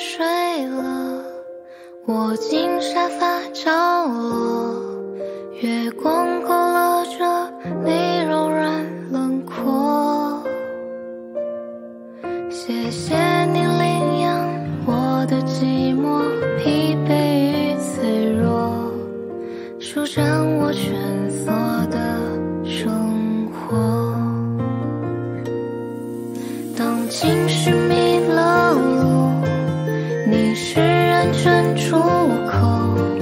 睡了，窝进沙发角落，月光勾勒着你柔软轮廓。谢谢你领养我的寂寞、疲惫与脆弱，舒展我蜷缩的生活。当情绪迷了路，你释然伸出口。